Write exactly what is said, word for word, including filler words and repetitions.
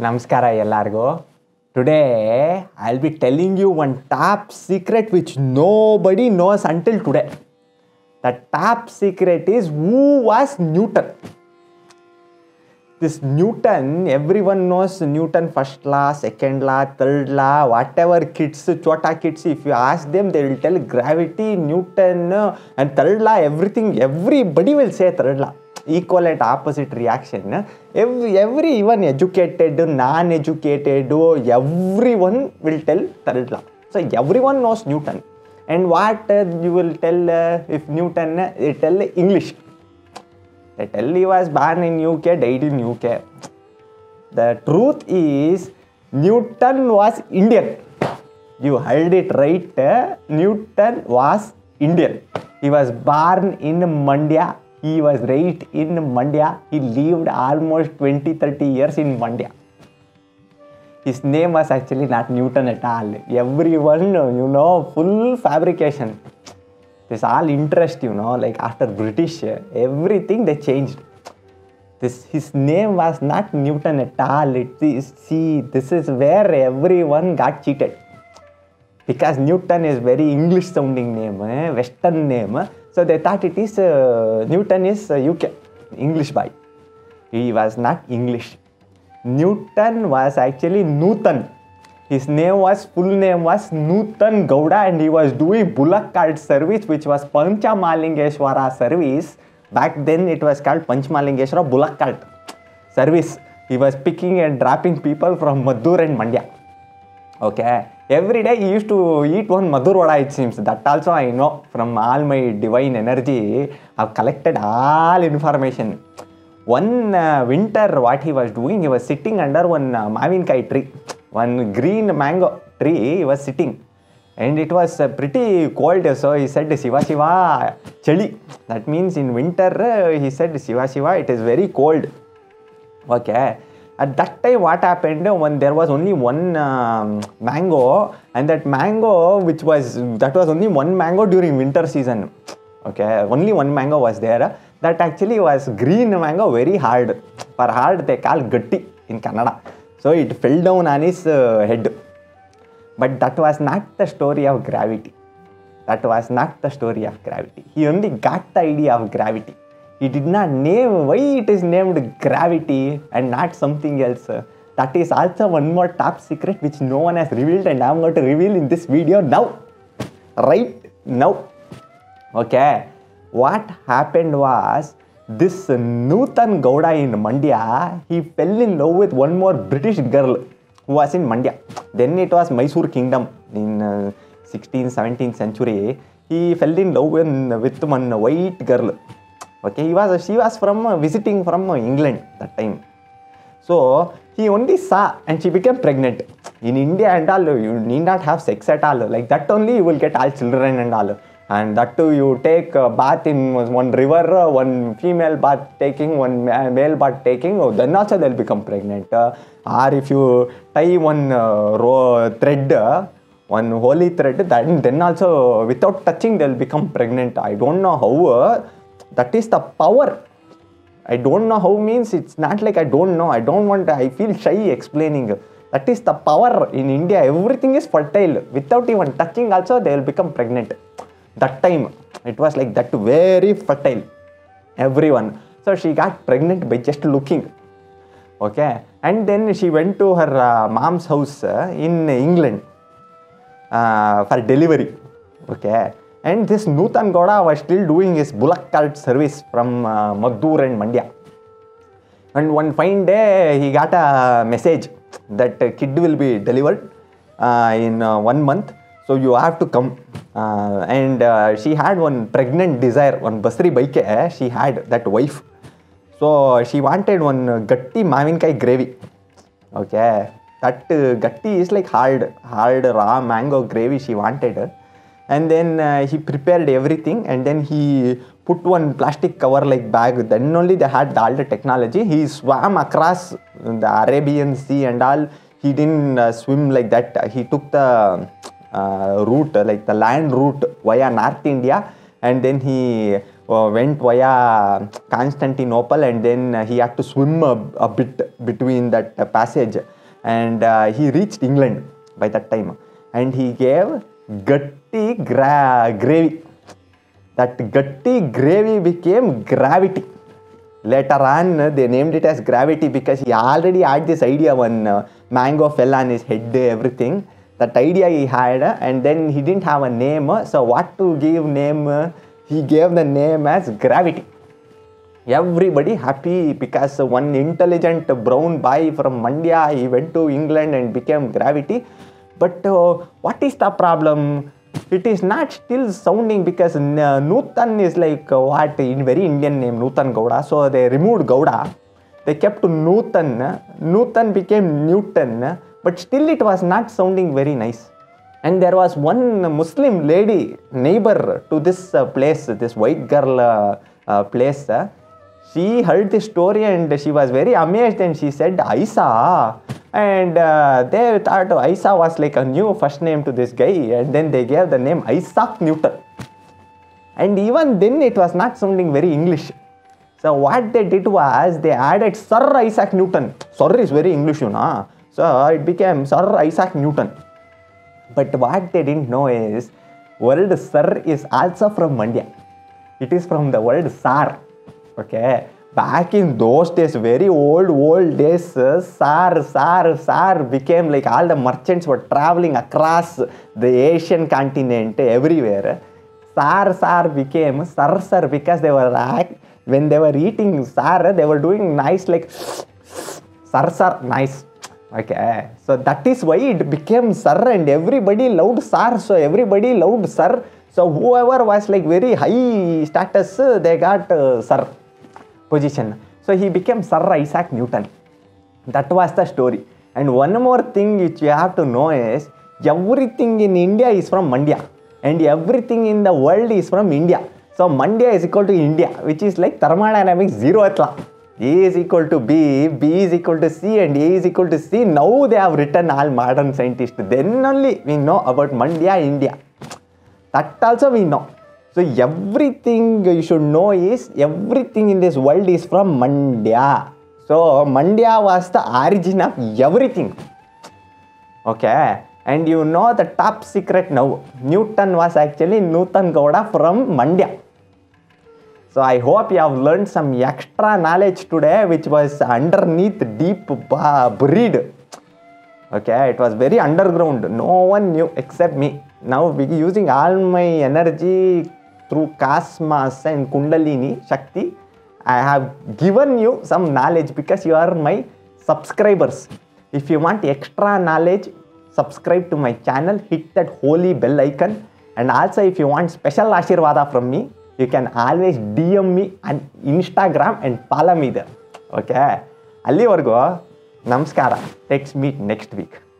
Namaskara yellargu. Today, I'll be telling you one top secret which nobody knows until today. The top secret is who was Newton. This Newton, everyone knows Newton first law, second law, third law, whatever kids, chota kids, if you ask them, they will tell gravity, Newton and third law, everything, everybody will say third law. Equal and opposite reaction. Every, every even educated, non-educated, everyone will tell third law. So everyone knows Newton. And what uh, you will tell uh, if Newton, uh, they tell English. They tell he was born in U K, died in U K. The truth is, Newton was Indian. You heard it right. Uh, Newton was Indian. He was born in Mandya. He was raised in Mandya. He lived almost twenty to thirty years in Mandya. His name was actually not Newton at all. Everyone, you know, full fabrication. This all interest, you know, like after British, everything they changed. This, his name was not Newton at all. It is, see, this is where everyone got cheated. Because Newton is very English sounding name, eh? Western name. Eh? So they thought it is, uh, Newton is uh, U K, English boy. He was not English. Newton was actually Newton. His name was, full name was Newton Gowda, and he was doing bullock cart service, which was Panchamalingeshwara service. Back then it was called Panchamalingeshwara bullock cart service. He was picking and dropping people from Maddur and Mandya. Okay. Every day he used to eat one Maddur vada, it seems. That also I know from all my divine energy. I've collected all information. One uh, winter what he was doing, he was sitting under one uh, mavinkai tree. One green mango tree he was sitting. And it was uh, pretty cold, so he said Shiva Shiva Chali. That means in winter uh, he said Shiva Shiva, it is very cold. Okay. At that time what happened, when there was only one um, mango, and that mango which was, that was only one mango during winter season. Okay, only one mango was there. That actually was green mango, very hard. For hard they call gatti in Kannada. So it fell down on his uh, head. But that was not the story of gravity. That was not the story of gravity. He only got the idea of gravity. He did not name why it is named gravity and not something else. That is also one more top secret which no one has revealed, and I am going to reveal in this video now. Right now. Okay. What happened was, this Newton Gowda in Mandya, he fell in love with one more British girl who was in Mandya. Then it was Mysore Kingdom in uh, sixteenth, seventeenth century. He fell in love with, with one white girl. Okay, he was, she was from uh, visiting from uh, England that time. So, he only saw and she became pregnant. In India and all, you need not have sex at all. Like that only you will get all children and all. And that too, you take a bath in one river, one female bath taking, one male bath taking. Oh, then also they will become pregnant. Uh, or if you tie one uh, row, thread, uh, one holy thread, then, then also without touching they will become pregnant. I don't know how. Uh, That is the power. I don't know how means, it's not like I don't know. I don't want, I feel shy explaining. That is the power in India. Everything is fertile. Without even touching also, they will become pregnant. That time, it was like that, very fertile. Everyone. So she got pregnant by just looking. Okay. And then she went to her uh, mom's house uh, in England uh, for delivery. Okay. And this Newton Gowda was still doing his bullock cart service from uh, Maddur and Mandya. And one fine day, he got a message that a kid will be delivered uh, in uh, one month. So you have to come. Uh, and uh, she had one pregnant desire, one basri baike, eh, she had that wife. So she wanted one uh, gatti mavinkai gravy. Okay, that uh, gatti is like hard, hard raw mango gravy she wanted. Eh? And then uh, he prepared everything, and then he put one plastic cover like bag. Then only they had all the technology. He swam across the Arabian Sea and all. He didn't uh, swim like that. He took the uh, route, like the land route via North India. And then he uh, went via Constantinople, and then he had to swim a, a bit between that uh, passage, and uh, he reached England by that time, and he gave gatti gra gravy. That gatti gravy became gravity. Later on, they named it as gravity because he already had this idea when uh, mango fell on his head, everything. That idea he had, and then he didn't have a name, so what to give name? He gave the name as gravity. Everybody happy because one intelligent brown boy from Mandya, he went to England and became gravity. But uh, what is the problem? It is not still sounding because Newton is like what in very Indian name, Newton Gowda. So they removed Gowda. They kept Newton. Newton became Newton. But still it was not sounding very nice. And there was one Muslim lady, neighbor to this uh, place, this white girl uh, uh, place. Uh, she heard this story and she was very amazed, and she said, Isa. And uh, they thought Isa was like a new first name to this guy. And then they gave the name Isaac Newton. And even then it was not sounding very English. So what they did was they added Sir Isaac Newton. Sir is very English, you know. So it became Sir Isaac Newton. But what they didn't know is word Sir is also from Mandya. It is from the word Sar. Okay. Back in those days, very old, old days, Sar, Sar, Sar became like all the merchants were traveling across the Asian continent everywhere. Sar, Sar became Sar, Sar because they were like, when they were eating Sar, they were doing nice like Sar, Sar, nice. Okay, so that is why it became Sir, and everybody loved Sir, so everybody loved Sir. So whoever was like very high status, they got uh, Sir position. So he became Sir Isaac Newton. That was the story. And one more thing which you have to know is, everything in India is from Mandya. And everything in the world is from India. So Mandya is equal to India, which is like thermodynamics zeroth law. A is equal to B, B is equal to C, and A is equal to C. Now they have written, all modern scientists. Then only we know about Mandya, India. That also we know. So everything you should know is, everything in this world is from Mandya. So Mandya was the origin of everything. Okay. And you know the top secret now. Newton was actually Newton Gowda from Mandya. So I hope you have learned some extra knowledge today, which was underneath deep buried. Okay, it was very underground. No one knew except me. Now we are using all my energy through Kasmas and Kundalini Shakti. I have given you some knowledge because you are my subscribers. If you want extra knowledge, subscribe to my channel. Hit that holy bell icon. And also if you want special Ashirvada from me, you can always D M me on Instagram and follow me there. Okay? Allivargu, namaskara. Let's meet next week.